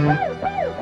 Woo!